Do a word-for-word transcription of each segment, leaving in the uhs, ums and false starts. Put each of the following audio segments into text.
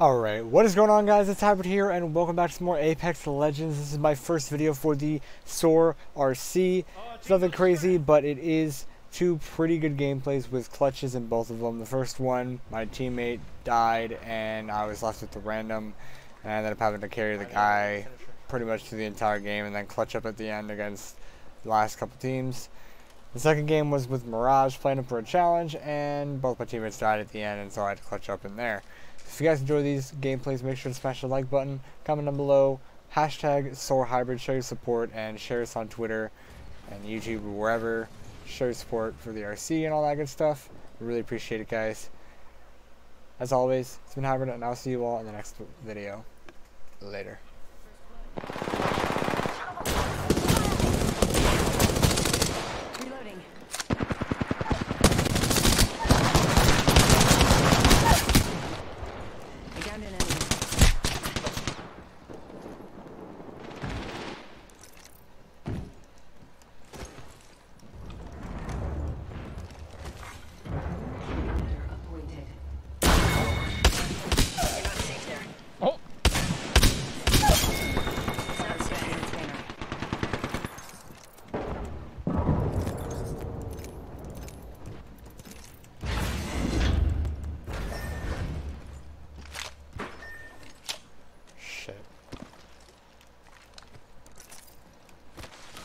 Alright, what is going on, guys? It's Hybrid here and welcome back to some more Apex Legends. This is my first video for the Soar R C. It's nothing crazy, but it is two pretty good gameplays with clutches in both of them. The first one, my teammate died and I was left with the random, and I ended up having to carry the guy pretty much through the entire game and then clutch up at the end against the last couple teams. The second game was with Mirage, playing him for a challenge, and both my teammates died at the end, and so I had to clutch up in there. If you guys enjoy these gameplays, make sure to smash the like button, comment down below, hashtag Soar Hybrid, show your support, and share us on Twitter and YouTube, wherever. Show your support for the R C and all that good stuff. We really appreciate it, guys. As always, it's been Hybrid, and I'll see you all in the next video. Later.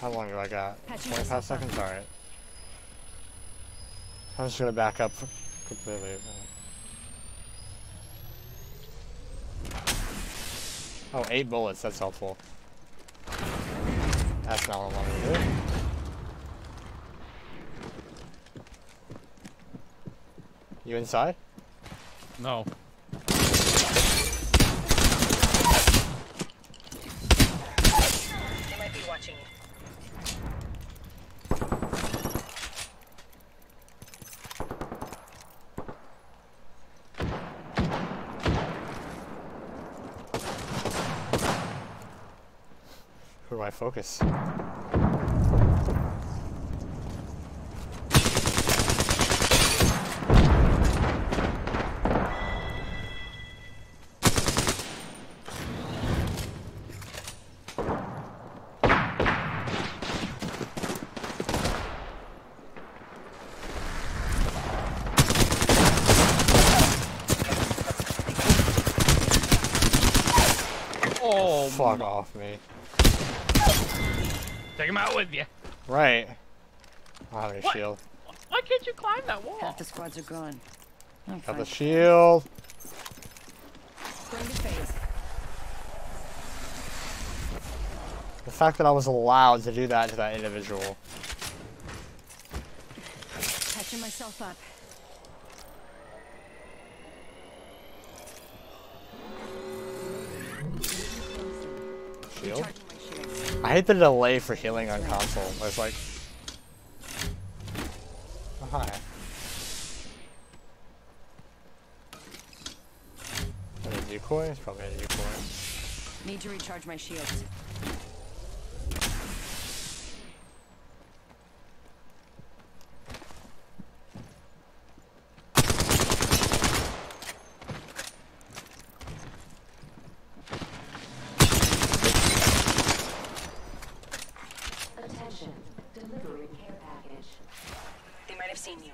How long do I got? twenty-five seconds? Alright. I'm just gonna back up completely. Oh, eight bullets, that's helpful. That's not what I wanted to do. You inside? No. They might be watching you. Where do I focus? Oh, fuck off me. Take him out with you. Right. I have a what? shield. Why can't you climb that wall? Half the squads are gone. I'm got fine. the shield. The fact that I was allowed to do that to that individual. Catching myself up. Shield. I hate the delay for healing on console. It's like, oh, hi. Is it a decoy? It's probably a decoy. Need to recharge my shields. Delivery care package. They might have seen you.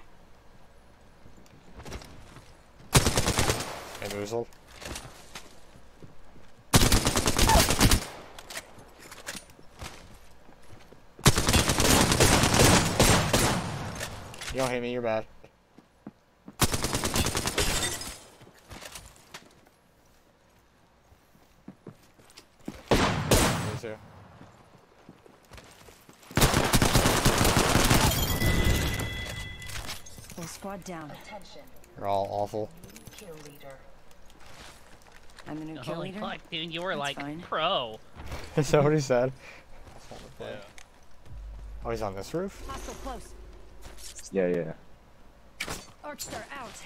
Hey, Moozle. You don't hate me, you're bad. Me too. Squad down. Attention. You're all awful. Kill leader. I'm the new kill leader. Holy fuck, dude, you were like pro. Is that what he said? Yeah. Oh, he's on this roof? Hostile close. Yeah, yeah. Archstar out.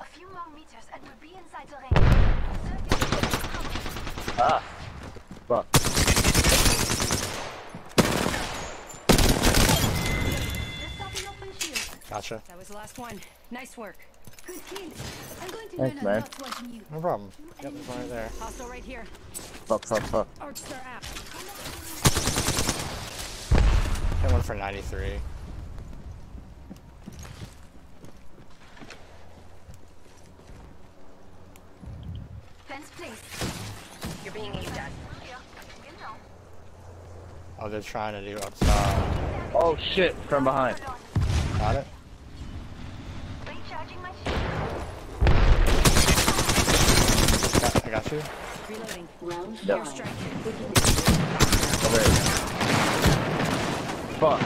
A few long meters and we'll be inside the ring. Ah. Fuck. Gotcha. That was the last one. Nice work. Thanks, man. No problem. Yep, it's right there. Hostile right here. Fuck, fuck, fuck. Hit one for ninety-three. Fence, please. You're being aimed at. Oh, they're trying to do upside. Oh shit! From behind. Got it. I got you. Reloading. Round yep. Over here. Fuck.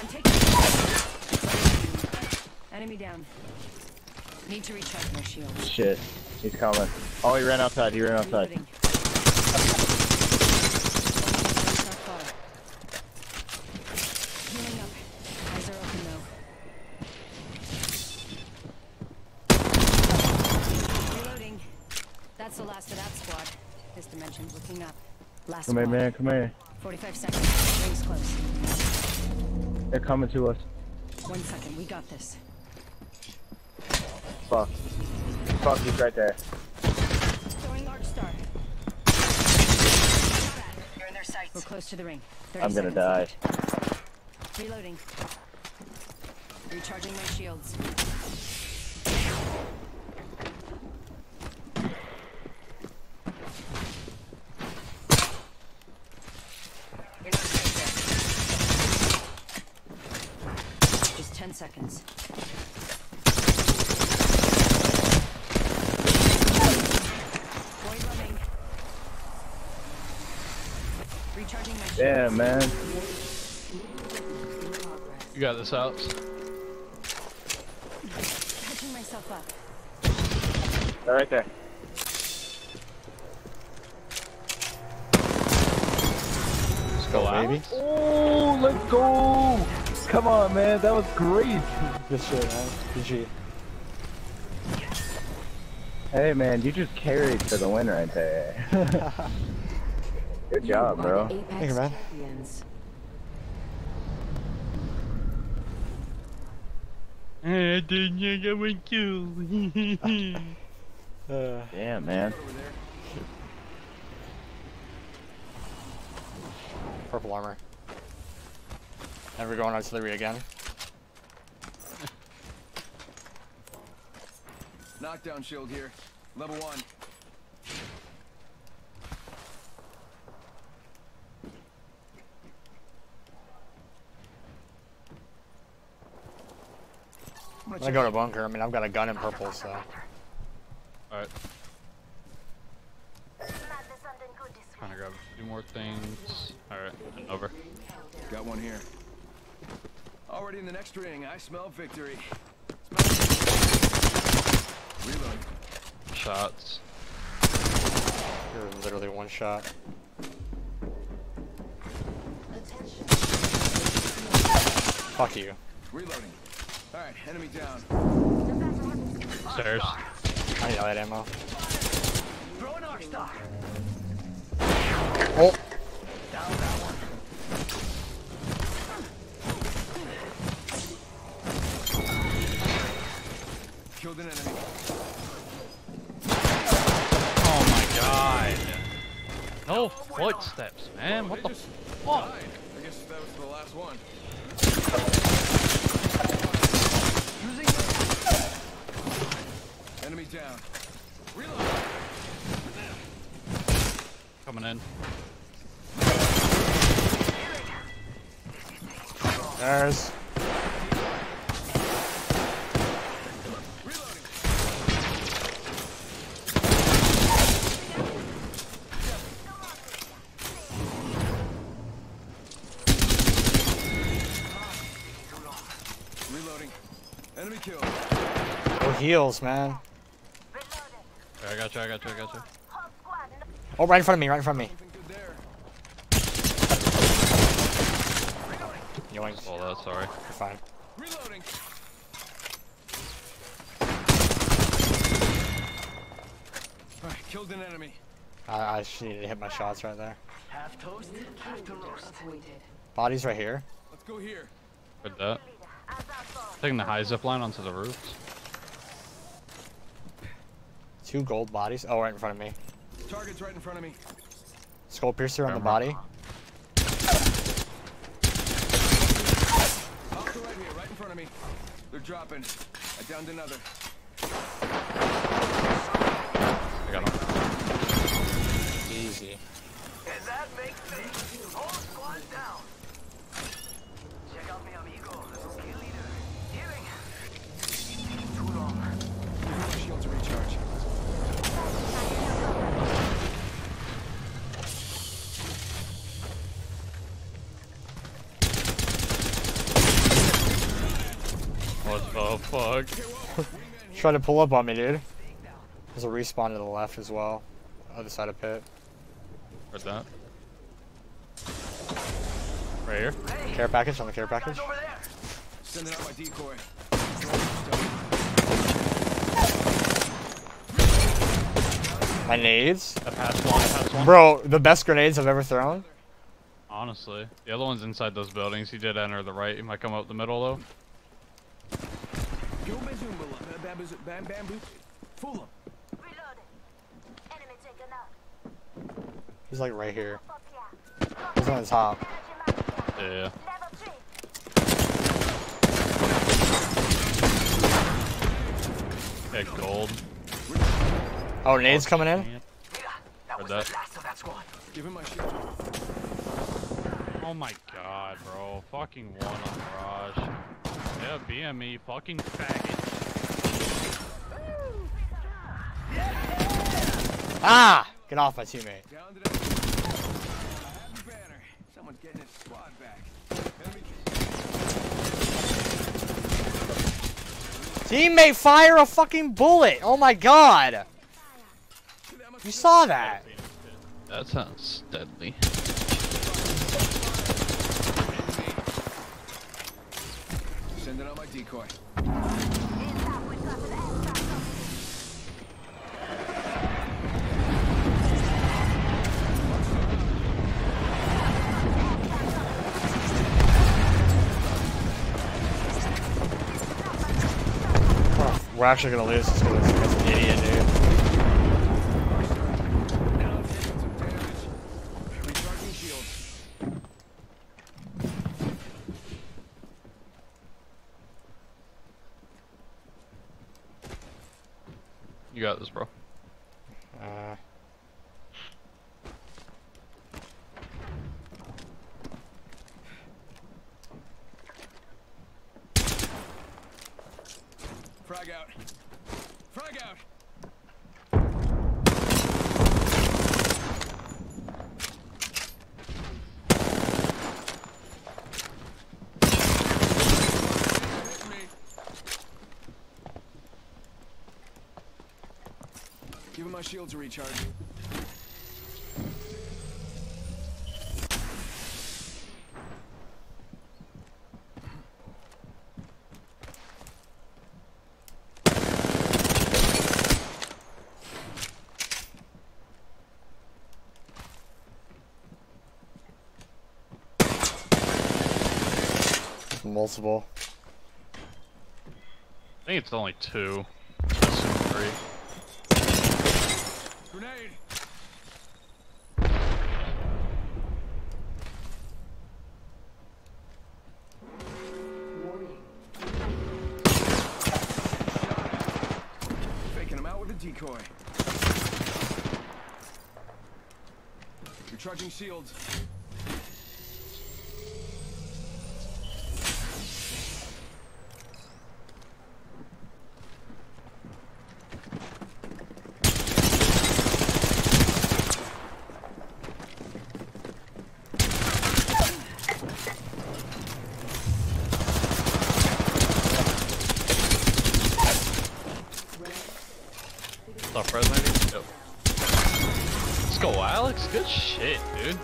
I'm taking enemy down. Need to recharge my shield. Shit. He's coming. Oh, he ran outside. He ran outside. Reloading. That's the last of that squad. This dimension's looking up. Last come squad. Here, man. Come here. forty-five seconds. Rings close. They're coming to us. One second. We got this. Fuck. Fuck, he's right there. Throwing large star. You're in their sights. We're close to the ring. I'm gonna die. Left. Reloading. Recharging my shields. Ten seconds. Recharging my shield. Yeah, man. You got this out. Catching myself up. They're right there. Let's go, wow. Baby. Oh, let's go. Come on, man, that was great! Good shit, man. G G. Hey, man, you just carried for the win right there. Good job, bro. Thank you, man. I didn't think I would kill. Damn, man. Purple armor. Never going artillery again. Knockdown shield here. Level one. I'm gonna go to bunker. I mean, I've got a gun in purple, so. Alright. I'm gonna grab a few more things. Alright, over. Got one here. Already in the next ring, I smell victory. Smell reload. Shots. You're literally one shot. Attention. Fuck you. Reloading. Alright, enemy down. Stairs. I need all that ammo. Throw an arc star. Oh. Down that one. Killed an enemy. Oh my god. No footsteps, man. What the fuck? Died. I guess that was the last one. Using enemy down. Reload. Coming in. There's. Enemy kill. Oh, heals, man. I got you, I got you, I got you. Oh, right in front of me, right in front of me. Yoinks. Oh, that's sorry. You're fine. Reloading. All right, Killed an enemy. I, I just needed to hit my shots right there. Half toast, half to roast. Bodies right here. Let's go here. Good that. Taking the high zip line onto the roofs. Two gold bodies. Oh, right in front of me. Target's right in front of me. Skull piercer on the body. Off to right here, right in front of me. They're dropping. I downed another. I got him. Easy. And that makes things whole squad down. Check out me amigo, little key leader. Healing. Taking too long. There's no shield to recharge. What the fuck? Try to pull up on me, dude. There's a respawn to the left as well. Other side of pit. Where's that? Right here. Hey, care package on the care package. Over there. Sending out my decoy. My nades. I passed one, I passed one. Bro, the best grenades I've ever thrown. Honestly. The other one's inside those buildings. He did enter the right. He might come up the middle, though. Yo, Bazumba, Bam Bamboo. Fool him. He's like right here. He's on the top. Yeah. That gold. Oh, nades coming in? That was the last of that squad. Give him my shield. Oh my god, bro. Fucking one on Mirage. Yeah, B M E, fucking faggot. Ah! Get off my teammate. Someone's getting his squad back. Teammate, fire a fucking bullet! Oh my god! You saw that! That sounds deadly. Sending out my decoy. We're actually gonna lose this because that's an idiot, dude. You got this, bro. Uh. Frag out. Frag out. Give him my shield to recharge. Multiple. I think it's only two. Three. Grenade. Faking him out with a decoy. Recharging shields. Stop res maybe? Nope. Let's go, Alex. Good shit, dude.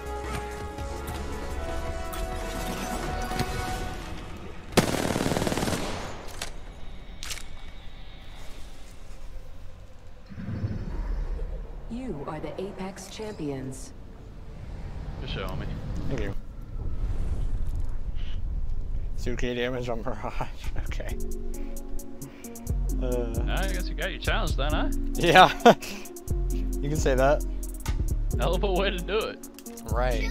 You You are the Apex champions. Just show me. Thank you. two K damage on Mirage. Okay. Uh, I guess you got your challenge then, huh? Yeah. You can say that. Hell of a way to do it. Right.